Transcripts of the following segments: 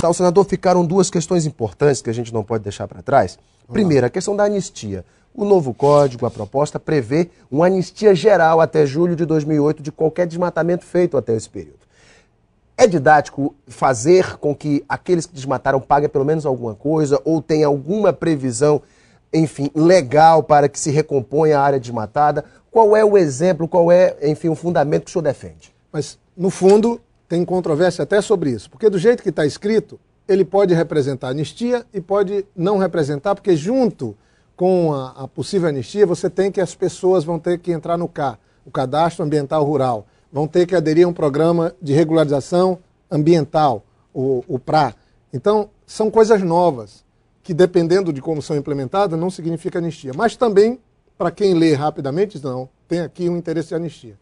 Tá, senador, ficaram duas questões importantes que a gente não pode deixar para trás. Primeira, a questão da anistia. O novo código, a proposta, prevê uma anistia geral até julho de 2008 de qualquer desmatamento feito até esse período. É didático fazer com que aqueles que desmataram paguem pelo menos alguma coisa ou tenha alguma previsão, enfim, legal para que se recomponha a área desmatada? Qual é o exemplo, qual é, enfim, o fundamento que o senhor defende? Mas, no fundo, tem controvérsia até sobre isso, porque do jeito que está escrito, ele pode representar anistia e pode não representar, porque junto com a possível anistia, você tem que as pessoas vão ter que entrar no CAR, o Cadastro Ambiental Rural, vão ter que aderir a um programa de regularização ambiental, o PRA. Então, são coisas novas, que dependendo de como são implementadas, não significa anistia. Mas também, para quem lê rapidamente, não, tem aqui um interesse de anistia.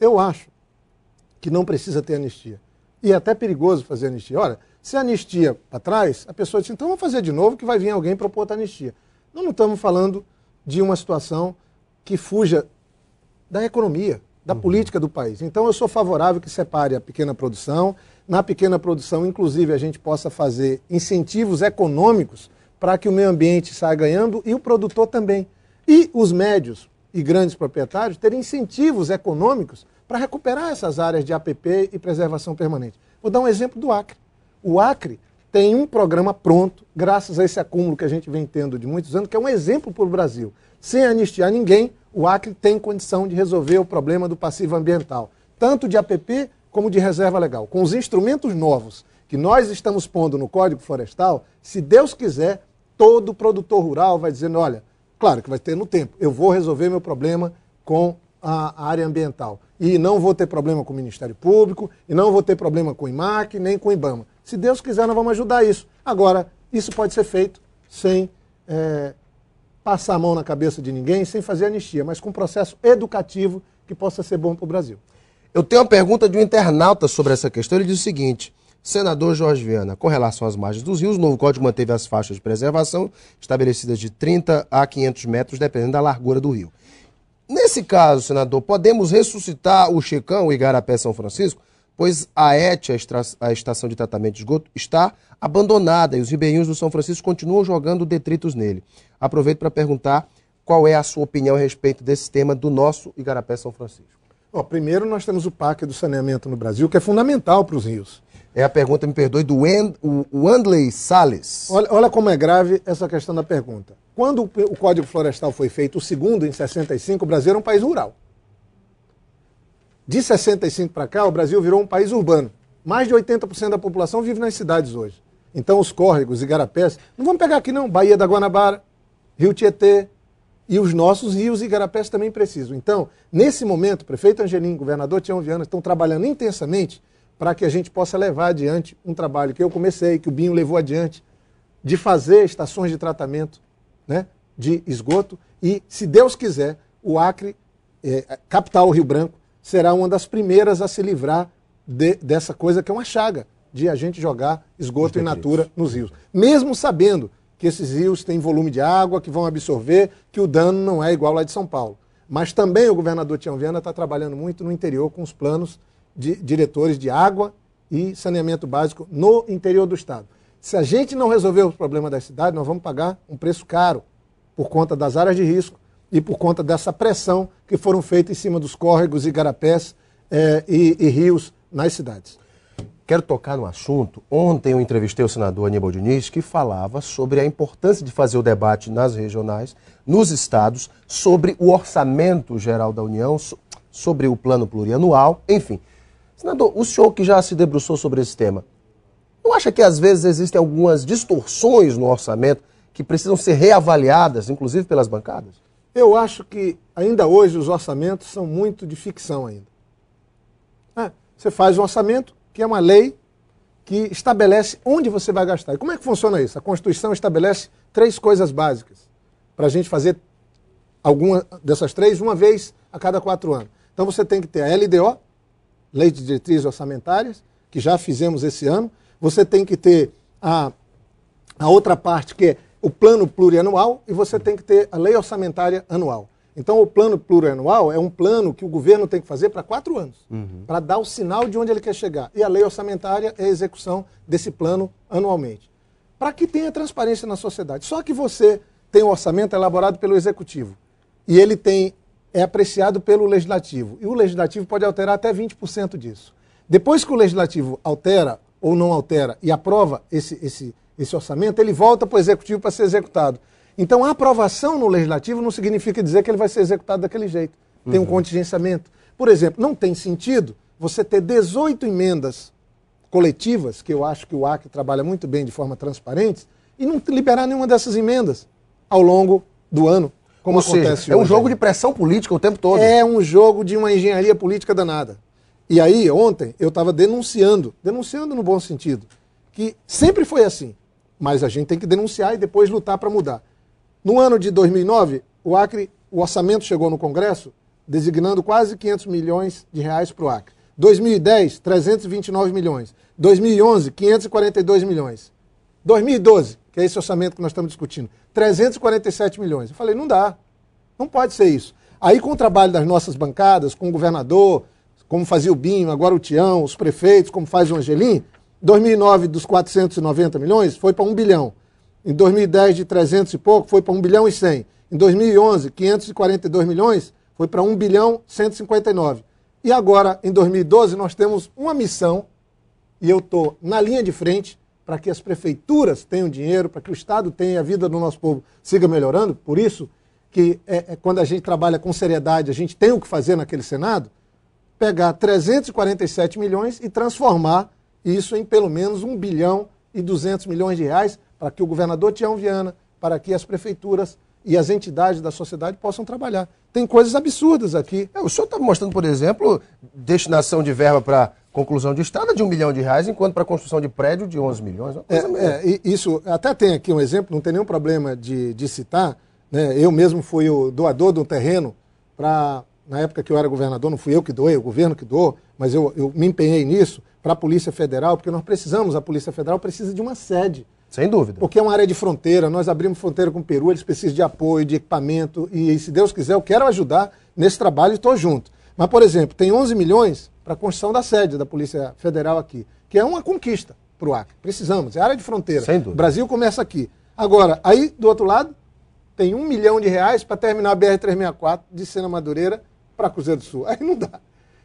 Eu acho que não precisa ter anistia. E é até perigoso fazer anistia. Ora, se anistia para trás, a pessoa diz, então vamos fazer de novo que vai vir alguém propor outra anistia. Nós não estamos falando de uma situação que fuja da economia, da política do país. Então eu sou favorável que separe a pequena produção. Na pequena produção, inclusive, a gente possa fazer incentivos econômicos para que o meio ambiente saia ganhando e o produtor também. E os médios e grandes proprietários terem incentivos econômicos para recuperar essas áreas de APP e preservação permanente. Vou dar um exemplo do Acre. O Acre tem um programa pronto, graças a esse acúmulo que a gente vem tendo de muitos anos, que é um exemplo para o Brasil. Sem anistiar ninguém, o Acre tem condição de resolver o problema do passivo ambiental, tanto de APP como de reserva legal. Com os instrumentos novos que nós estamos pondo no Código Florestal, se Deus quiser, todo produtor rural vai dizendo, olha, claro que vai ter no tempo, eu vou resolver meu problema com a área ambiental. E não vou ter problema com o Ministério Público, e não vou ter problema com o IMAC, nem com o IBAMA. Se Deus quiser, nós vamos ajudar isso. Agora, isso pode ser feito sem passar a mão na cabeça de ninguém, sem fazer anistia, mas com um processo educativo que possa ser bom para o Brasil. Eu tenho uma pergunta de um internauta sobre essa questão. Ele diz o seguinte, senador Jorge Viana, com relação às margens dos rios, o novo código manteve as faixas de preservação estabelecidas de 30 a 500 metros, dependendo da largura do rio. Nesse caso, senador, podemos ressuscitar o Checão, o Igarapé-São Francisco? Pois a ETE, a Estação de Tratamento de Esgoto, está abandonada e os ribeirinhos do São Francisco continuam jogando detritos nele. Aproveito para perguntar qual é a sua opinião a respeito desse tema do nosso Igarapé-São Francisco. Ó, primeiro, nós temos o Pacto do Saneamento no Brasil, que é fundamental para os rios. É a pergunta, me perdoe, do Wendley Sales. Olha como é grave essa questão da pergunta. Quando o Código Florestal foi feito, o segundo, em 65, o Brasil era um país rural. De 65 para cá, o Brasil virou um país urbano. Mais de 80% da população vive nas cidades hoje. Então, os córregos, igarapés, não vamos pegar aqui não, Baía da Guanabara, Rio Tietê, e os nossos rios e igarapés também precisam. Então, nesse momento, o prefeito Angelim, governador Tião Viana, estão trabalhando intensamente para que a gente possa levar adiante um trabalho que eu comecei, que o Binho levou adiante, de fazer estações de tratamento, né, de esgoto. E, se Deus quiser, o Acre, capital Rio Branco, será uma das primeiras a se livrar dessa coisa que é uma chaga, de a gente jogar esgoto in natura nos rios. Mesmo sabendo que esses rios têm volume de água, que vão absorver, que o dano não é igual lá de São Paulo. Mas também o governador Tião Viana está trabalhando muito no interior com os planos de diretores de água e saneamento básico no interior do Estado. Se a gente não resolver o problema da cidade, nós vamos pagar um preço caro por conta das áreas de risco, e por conta dessa pressão que foram feitas em cima dos córregos, igarapés e rios nas cidades. Quero tocar no assunto. Ontem eu entrevistei o senador Aníbal Diniz, que falava sobre a importância de fazer o debate nas regionais, nos estados, sobre o orçamento geral da União, sobre o plano plurianual, enfim. Senador, o senhor que já se debruçou sobre esse tema, não acha que às vezes existem algumas distorções no orçamento que precisam ser reavaliadas, inclusive pelas bancadas? Eu acho que ainda hoje os orçamentos são muito de ficção ainda. Você faz um orçamento, que é uma lei que estabelece onde você vai gastar. E como é que funciona isso? A Constituição estabelece 3 coisas básicas para a gente fazer alguma dessas 3 uma vez a cada 4 anos. Então você tem que ter a LDO, Lei de Diretrizes Orçamentárias, que já fizemos esse ano. Você tem que ter a outra parte que é o plano plurianual, e você tem que ter a lei orçamentária anual. Então, o plano plurianual é um plano que o governo tem que fazer para 4 anos, para dar o sinal de onde ele quer chegar. E a lei orçamentária é a execução desse plano anualmente, para que tenha transparência na sociedade. Só que você tem um orçamento elaborado pelo executivo e ele é apreciado pelo legislativo. E o legislativo pode alterar até 20% disso. Depois que o legislativo altera ou não altera e aprova esse orçamento, ele volta para o executivo para ser executado. Então, a aprovação no legislativo não significa dizer que ele vai ser executado daquele jeito. Tem um contingenciamento. Por exemplo, não tem sentido você ter 18 emendas coletivas, que eu acho que o Acre trabalha muito bem de forma transparente, e não liberar nenhuma dessas emendas ao longo do ano, como acontece hoje. É um jogo de pressão política o tempo todo. É um jogo de uma engenharia política danada. E aí, ontem, eu estava denunciando no bom sentido, que sempre foi assim, mas a gente tem que denunciar e depois lutar para mudar. No ano de 2009, o Acre, o orçamento chegou no Congresso, designando quase 500 milhões de reais para o Acre. 2010, 329 milhões. 2011, 542 milhões. 2012, que é esse orçamento que nós estamos discutindo, 347 milhões. Eu falei, não dá, não pode ser isso. Aí, com o trabalho das nossas bancadas, com o governador, como fazia o Binho, agora o Tião, os prefeitos, como faz o Angelim, 2009 dos 490 milhões foi para 1 bilhão. Em 2010, de 300 e pouco, foi para 1 bilhão e 100. Em 2011, 542 milhões, foi para 1 bilhão e 159. E agora, em 2012, nós temos uma missão, e eu estou na linha de frente, para que as prefeituras tenham dinheiro, para que o Estado tenha, a vida do nosso povo siga melhorando. Por isso que, quando a gente trabalha com seriedade, a gente tem o que fazer naquele Senado, pegar 347 milhões e transformar isso em pelo menos 1 bilhão e 200 milhões de reais, para que o governador Tião Viana, para que as prefeituras e as entidades da sociedade possam trabalhar. Tem coisas absurdas aqui. O senhor está mostrando, por exemplo, destinação de verba para conclusão de estrada de 1 milhão de reais, enquanto para construção de prédio de 11 milhões. Isso até tem aqui um exemplo, não tem nenhum problema de citar, né? Eu mesmo fui o doador de um terreno para... Na época que eu era governador, não fui eu que doei, o governo que doou, mas eu me empenhei nisso para a Polícia Federal, porque nós precisamos, a Polícia Federal precisa de uma sede. Sem dúvida. Porque é uma área de fronteira, nós abrimos fronteira com o Peru, eles precisam de apoio, de equipamento, e se Deus quiser, eu quero ajudar nesse trabalho e estou junto. Mas, por exemplo, tem 11 milhões para a construção da sede da Polícia Federal aqui, que é uma conquista para o Acre. Precisamos, é área de fronteira. Sem dúvida. O Brasil começa aqui. Agora, aí, do outro lado, tem 1 milhão de reais para terminar a BR-364 de Sena Madureira para Cruzeiro do Sul. Aí não dá.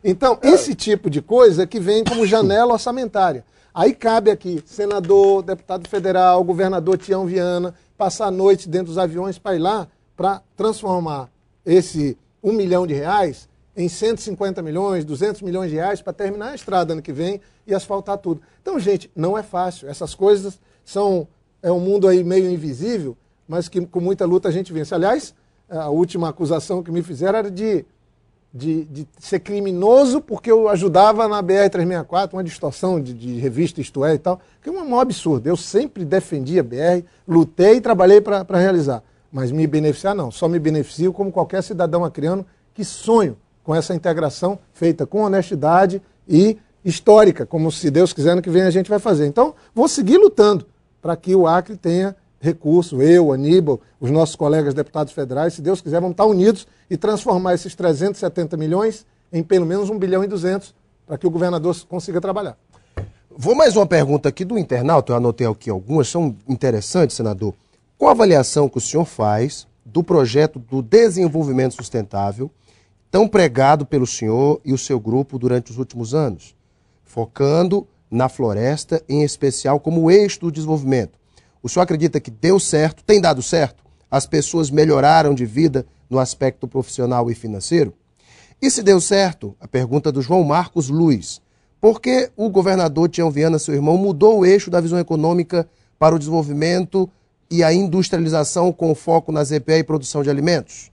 Então, esse tipo de coisa que vem como janela orçamentária. Aí cabe aqui, senador, deputado federal, governador Tião Viana, passar a noite dentro dos aviões para ir lá para transformar esse 1 milhão de reais em 150 milhões, 200 milhões de reais para terminar a estrada ano que vem e asfaltar tudo. Então, gente, não é fácil. Essas coisas são... É um mundo aí meio invisível, mas que com muita luta a gente vence. Aliás, a última acusação que me fizeram era de ser criminoso porque eu ajudava na BR-364, uma distorção de revista Isto É e tal, que é um absurdo. Eu sempre defendi a BR, lutei e trabalhei para realizar. Mas me beneficiar não, só me beneficio como qualquer cidadão acreano que sonho com essa integração feita com honestidade e histórica, como se Deus quiser no que vem a gente vai fazer. Então, vou seguir lutando para que o Acre tenha recurso, eu, Aníbal, os nossos colegas deputados federais, se Deus quiser, vamos estar unidos e transformar esses 370 milhões em pelo menos 1 bilhão e 200 para que o governador consiga trabalhar. Vou mais uma pergunta aqui do internauta, eu anotei aqui algumas, são interessantes, senador. Qual a avaliação que o senhor faz do projeto do desenvolvimento sustentável tão pregado pelo senhor e o seu grupo durante os últimos anos, focando na floresta, em especial como eixo do desenvolvimento? O senhor acredita que deu certo, tem dado certo? As pessoas melhoraram de vida no aspecto profissional e financeiro? E se deu certo, a pergunta do João Marcos Luiz, por que o governador Tião Viana, seu irmão, mudou o eixo da visão econômica para o desenvolvimento e a industrialização com foco na ZPE e produção de alimentos?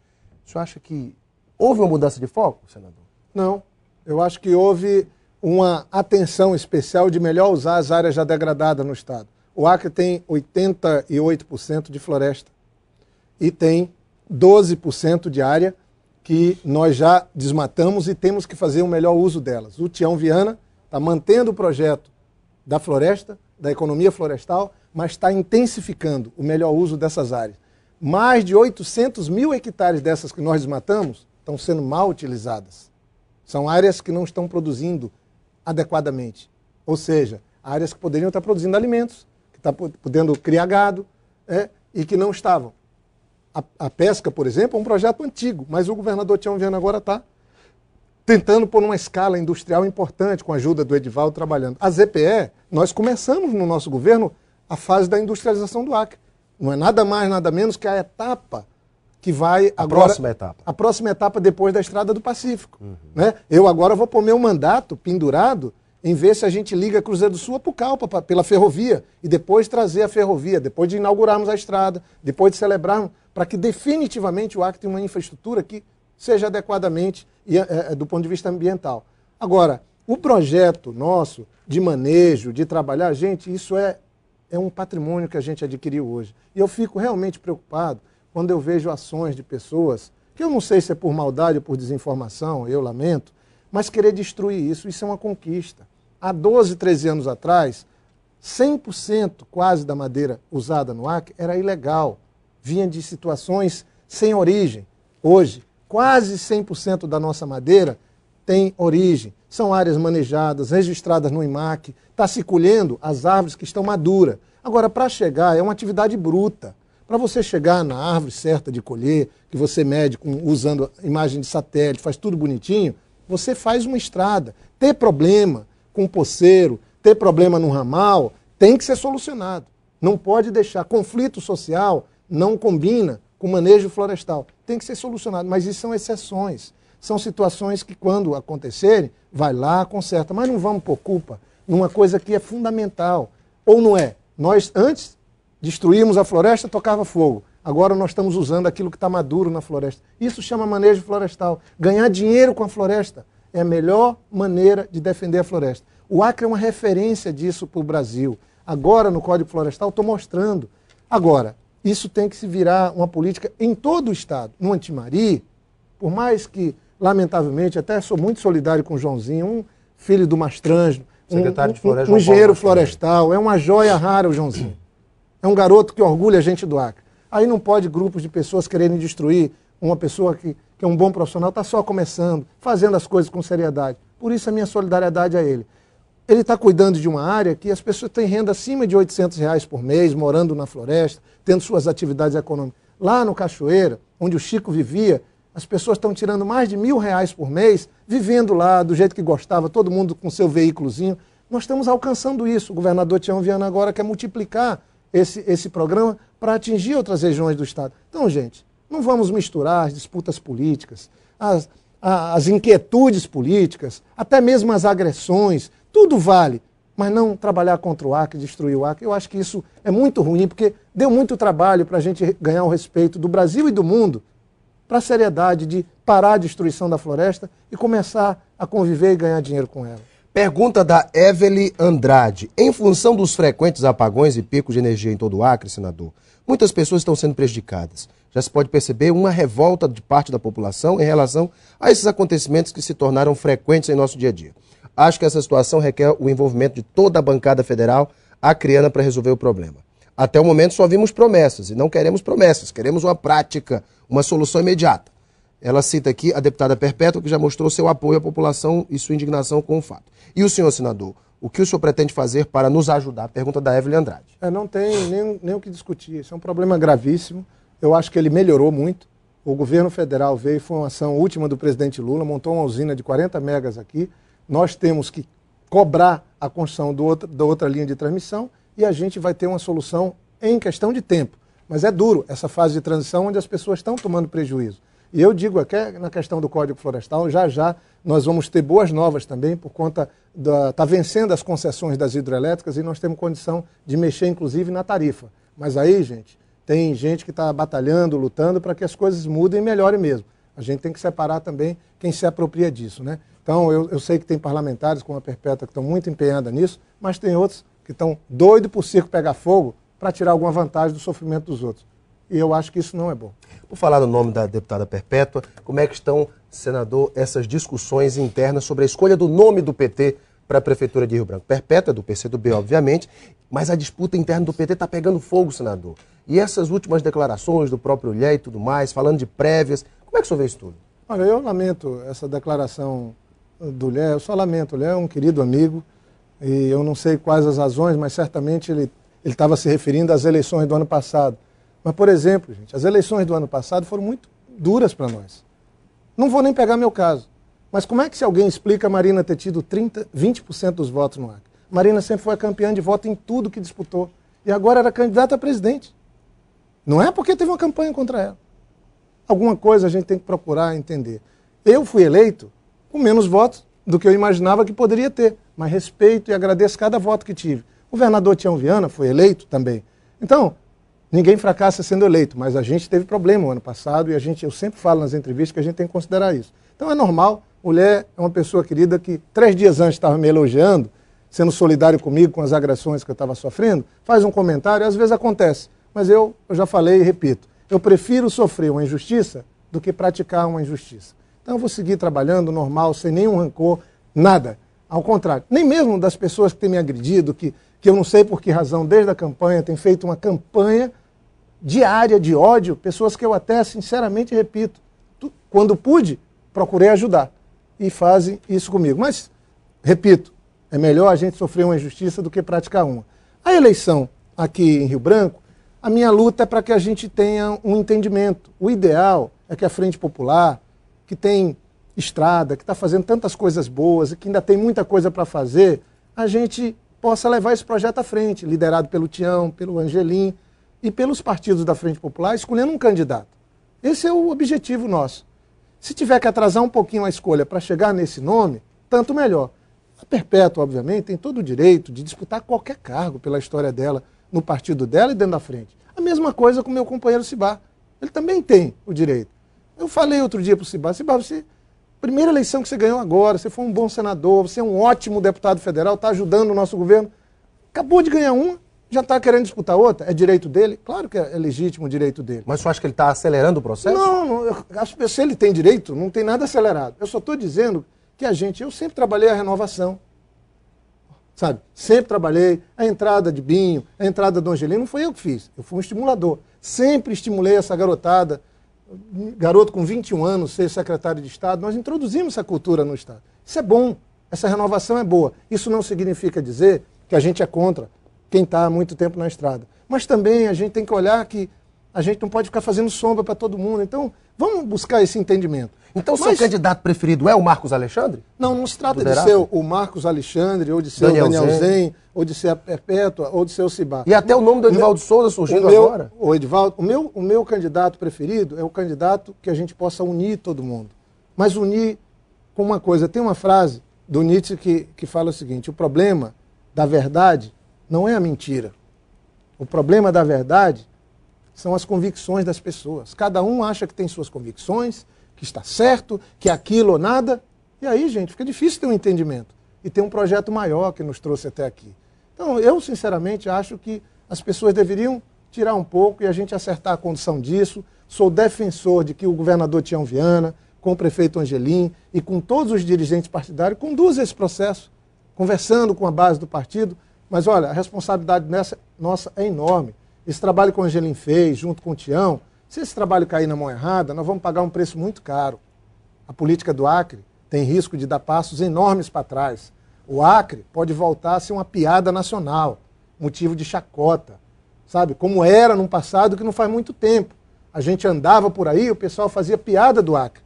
O senhor acha que houve uma mudança de foco, senador? Não, eu acho que houve uma atenção especial de melhor usar as áreas já degradadas no Estado. O Acre tem 88% de floresta e tem 12% de área que nós já desmatamos e temos que fazer um melhor uso delas. O Tião Viana está mantendo o projeto da floresta, da economia florestal, mas está intensificando o melhor uso dessas áreas. mais de 800 mil hectares dessas que nós desmatamos estão sendo mal utilizadas. São áreas que não estão produzindo adequadamente. Ou seja, áreas que poderiam estar produzindo alimentos, que estão podendo criar gado, e que não estavam. A pesca, por exemplo, é um projeto antigo, mas o governador Tião Viana agora está tentando pôr uma escala industrial importante, com a ajuda do Edivaldo trabalhando. A ZPE, nós começamos no nosso governo a fase da industrialização do Acre. Não é nada mais, nada menos que a etapa que vai agora... A próxima etapa depois da Estrada do Pacífico. Uhum. Né? Eu agora vou pôr meu mandato pendurado em ver se a gente liga Cruzeiro do Sul a Pucallpa pela ferrovia e depois trazer a ferrovia, depois de inaugurarmos a estrada, depois de celebrarmos, para que definitivamente o Acre tenha uma infraestrutura que seja adequadamente do ponto de vista ambiental. Agora, o projeto nosso de manejo, de trabalhar, gente, isso é um patrimônio que a gente adquiriu hoje. E eu fico realmente preocupado quando eu vejo ações de pessoas, que eu não sei se é por maldade ou por desinformação, eu lamento, mas querer destruir isso, isso é uma conquista. Há 12, 13 anos atrás, 100% quase da madeira usada no Acre era ilegal, vinha de situações sem origem. Hoje, quase 100% da nossa madeira tem origem, são áreas manejadas, registradas no IMAC, está se colhendo as árvores que estão maduras. Agora, para chegar, é uma atividade bruta. Para você chegar na árvore certa de colher, que você mede usando imagem de satélite, faz tudo bonitinho, você faz uma estrada. Ter problema com poceiro, ter problema no ramal, tem que ser solucionado. Não pode deixar. Conflito social não combina com manejo florestal. Tem que ser solucionado, mas isso são exceções. São situações que, quando acontecerem, vai lá, conserta. Mas não vamos por culpa numa coisa que é fundamental. Ou não é? Nós, antes, destruímos a floresta, tocava fogo. Agora nós estamos usando aquilo que está maduro na floresta. Isso chama manejo florestal. Ganhar dinheiro com a floresta é a melhor maneira de defender a floresta. O Acre é uma referência disso para o Brasil. Agora, no Código Florestal, estou mostrando. Agora, isso tem que se virar uma política em todo o Estado. No Antimari, por mais que, lamentavelmente, até sou muito solidário com o Joãozinho, um filho do Mastrânjo, um engenheiro florestal, é uma joia rara o Joãozinho. É um garoto que orgulha a gente do Acre. Aí não pode grupos de pessoas quererem destruir uma pessoa que é um bom profissional, está só começando, fazendo as coisas com seriedade. Por isso a minha solidariedade a ele. Ele está cuidando de uma área que as pessoas têm renda acima de R$ 800 por mês, morando na floresta, tendo suas atividades econômicas. Lá no Cachoeira, onde o Chico vivia, as pessoas estão tirando mais de R$ 1.000 por mês, vivendo lá do jeito que gostava, todo mundo com seu veículozinho. Nós estamos alcançando isso. O governador Tião Viana agora quer multiplicar esse programa para atingir outras regiões do Estado. Então, gente, não vamos misturar as disputas políticas, as inquietudes políticas, até mesmo as agressões, tudo vale, mas não trabalhar contra o Acre, destruir o Acre. Eu acho que isso é muito ruim, porque deu muito trabalho para a gente ganhar o respeito do Brasil e do mundo para a seriedade de parar a destruição da floresta e começar a conviver e ganhar dinheiro com ela. Pergunta da Evelyn Andrade. Em função dos frequentes apagões e picos de energia em todo o Acre, senador, muitas pessoas estão sendo prejudicadas. Já se pode perceber uma revolta de parte da população em relação a esses acontecimentos que se tornaram frequentes em nosso dia a dia. Acho que essa situação requer o envolvimento de toda a bancada federal acreana para resolver o problema. Até o momento só vimos promessas, e não queremos promessas, queremos uma prática, uma solução imediata. Ela cita aqui a deputada Perpétua, que já mostrou seu apoio à população e sua indignação com o fato. E o senhor, senador, o que o senhor pretende fazer para nos ajudar? Pergunta da Evelyn Andrade. Não tem nem o que discutir. Isso é um problema gravíssimo. Eu acho que ele melhorou muito. O governo federal veio, foi uma ação última do presidente Lula, montou uma usina de 40 megas aqui. Nós temos que cobrar a construção da outra linha de transmissão e a gente vai ter uma solução em questão de tempo. Mas é duro essa fase de transição onde as pessoas estão tomando prejuízo. E eu digo aqui na questão do Código Florestal, já já nós vamos ter boas novas também, por conta da... Está vencendo as concessões das hidrelétricas e nós temos condição de mexer, inclusive, na tarifa. Mas aí, gente, tem gente que está batalhando, lutando para que as coisas mudem e melhorem mesmo. A gente tem que separar também quem se apropria disso, né? Então, eu sei que tem parlamentares como a Perpétua que estão muito empenhada nisso, mas tem outros que estão doidos por circo pegar fogo para tirar alguma vantagem do sofrimento dos outros. E eu acho que isso não é bom. Vou falar no nome da deputada Perpétua. Como é que estão, senador, essas discussões internas sobre a escolha do nome do PT para a Prefeitura de Rio Branco. Perpétua, do PCdoB, obviamente, mas a disputa interna do PT está pegando fogo, senador. E essas últimas declarações do próprio Lé e tudo mais, falando de prévias, como é que o senhor vê isso tudo? Olha, eu lamento essa declaração do Lé, eu só lamento. O Lé é um querido amigo e eu não sei quais as razões, mas certamente ele estava se referindo às eleições do ano passado. Mas, por exemplo, gente, as eleições do ano passado foram muito duras para nós. Não vou nem pegar meu caso. Mas como é que se alguém explica a Marina ter tido 20% dos votos no Acre? Marina sempre foi campeã de voto em tudo que disputou. E agora era candidata a presidente. Não é porque teve uma campanha contra ela. Alguma coisa a gente tem que procurar entender. Eu fui eleito com menos votos do que eu imaginava que poderia ter. Mas respeito e agradeço cada voto que tive. O governador Tião Viana foi eleito também. Então, ninguém fracassa sendo eleito, mas a gente teve problema o ano passado e a gente, eu sempre falo nas entrevistas que a gente tem que considerar isso. Então é normal, o Lé é uma pessoa querida que 3 dias antes estava me elogiando, sendo solidário comigo com as agressões que eu estava sofrendo, faz um comentário, às vezes acontece, mas eu já falei e repito, eu prefiro sofrer uma injustiça do que praticar uma injustiça. Então eu vou seguir trabalhando normal, sem nenhum rancor, nada. Ao contrário, nem mesmo das pessoas que têm me agredido, que eu não sei por que razão, desde a campanha, tem feito uma campanha diária de ódio, pessoas que eu até, sinceramente, repito, quando pude, procurei ajudar. E fazem isso comigo. Mas, repito, é melhor a gente sofrer uma injustiça do que praticar uma. A eleição aqui em Rio Branco, a minha luta é para que a gente tenha um entendimento. O ideal é que a Frente Popular, que tem estrada, que está fazendo tantas coisas boas e que ainda tem muita coisa para fazer, a gente possa levar esse projeto à frente, liderado pelo Tião, pelo Angelim e pelos partidos da Frente Popular, escolhendo um candidato. Esse é o objetivo nosso. Se tiver que atrasar um pouquinho a escolha para chegar nesse nome, tanto melhor. A Perpétua, obviamente, tem todo o direito de disputar qualquer cargo pela história dela, no partido dela e dentro da frente. A mesma coisa com o meu companheiro Sibá. Ele também tem o direito. Eu falei outro dia para o Sibá, Sibá, você... Primeira eleição que você ganhou agora, você foi um bom senador, você é um ótimo deputado federal, está ajudando o nosso governo. Acabou de ganhar uma, já está querendo disputar outra? É direito dele? Claro que é legítimo o direito dele. Mas você acha que ele está acelerando o processo? Não, se ele tem direito, não tem nada acelerado. Eu só estou dizendo que eu sempre trabalhei a renovação. Sabe? Sempre trabalhei. A entrada de Binho, a entrada do Angelim, não foi eu que fiz. Eu fui um estimulador. Sempre estimulei essa garotada. Garoto com 21 anos, ser secretário de Estado, nós introduzimos essa cultura no Estado. Isso é bom, essa renovação é boa. Isso não significa dizer que a gente é contra quem está há muito tempo na estrada. Mas também a gente tem que olhar que a gente não pode ficar fazendo sombra para todo mundo. Então, vamos buscar esse entendimento. Então, mas... seu candidato preferido é o Marcos Alexandre? Não, não se trata de ser o Marcos Alexandre, ou de ser o Daniel Zen, ou de ser a Perpétua, ou de ser o Sibá. E até o nome do Edivaldo Souza surgindo agora. O Edivaldo, o meu candidato preferido é o candidato que a gente possa unir todo mundo. Mas unir com uma coisa. Tem uma frase do Nietzsche que fala o seguinte, o problema da verdade não é a mentira. O problema da verdade são as convicções das pessoas. Cada um acha que tem suas convicções, que está certo, que é aquilo ou nada. E aí, gente, fica difícil ter um entendimento. E ter um projeto maior que nos trouxe até aqui. Então, eu, sinceramente, acho que as pessoas deveriam tirar um pouco e a gente acertar a condição disso. Sou defensor de que o governador Tião Viana, com o prefeito Angelim e com todos os dirigentes partidários, conduza esse processo, conversando com a base do partido. Mas, olha, a responsabilidade nossa é enorme. Esse trabalho que o Angelim fez, junto com o Tião, se esse trabalho cair na mão errada, nós vamos pagar um preço muito caro. A política do Acre tem risco de dar passos enormes para trás. O Acre pode voltar a ser uma piada nacional, motivo de chacota, sabe? Como era num passado que não faz muito tempo. A gente andava por aí, o pessoal fazia piada do Acre.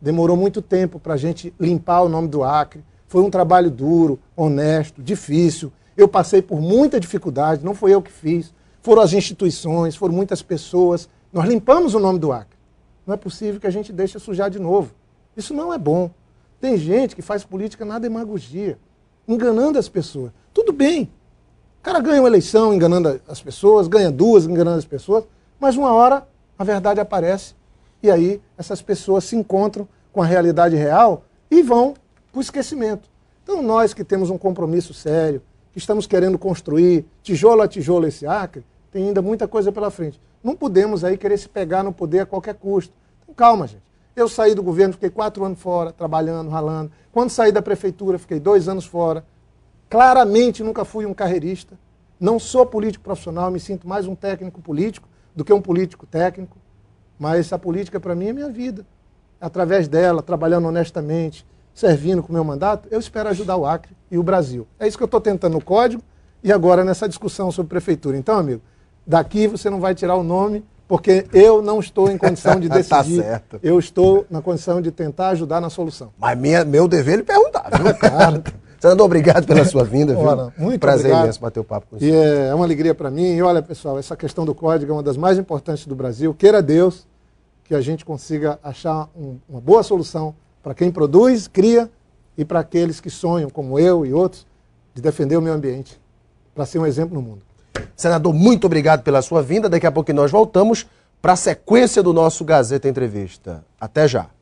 Demorou muito tempo para a gente limpar o nome do Acre. Foi um trabalho duro, honesto, difícil. Eu passei por muita dificuldade, não foi eu que fiz. Foram as instituições, foram muitas pessoas. Nós limpamos o nome do Acre. Não é possível que a gente deixe sujar de novo. Isso não é bom. Tem gente que faz política na demagogia, enganando as pessoas. Tudo bem. O cara ganha uma eleição enganando as pessoas, ganha duas enganando as pessoas, mas uma hora a verdade aparece e aí essas pessoas se encontram com a realidade real e vão para o esquecimento. Então nós que temos um compromisso sério, que estamos querendo construir tijolo a tijolo esse Acre, tem ainda muita coisa pela frente. Não podemos aí querer se pegar no poder a qualquer custo. Então, calma, gente. Eu saí do governo, fiquei 4 anos fora, trabalhando, ralando. Quando saí da prefeitura, fiquei 2 anos fora. claramente nunca fui um carreirista, não sou político profissional, me sinto mais um técnico político do que um político técnico, mas a política para mim é minha vida. Através dela, trabalhando honestamente, servindo com o meu mandato, eu espero ajudar o Acre e o Brasil. É isso que eu estou tentando no Código e agora nessa discussão sobre prefeitura. Então, amigo, daqui você não vai tirar o nome, porque eu não estou em condição de decidir. Tá certo. Eu estou na condição de tentar ajudar na solução. Mas meu dever é lhe perguntar, viu, cara? Sandro, obrigado pela sua vinda, viu? Ora, muito prazer imenso bater o papo com você. E é uma alegria para mim. E olha, pessoal, essa questão do Código é uma das mais importantes do Brasil. Queira Deus que a gente consiga achar uma boa solução para quem produz, cria e para aqueles que sonham, como eu e outros, de defender o meio ambiente, para ser um exemplo no mundo. Senador, muito obrigado pela sua vinda. Daqui a pouco nós voltamos para a sequência do nosso Gazeta Entrevista. Até já.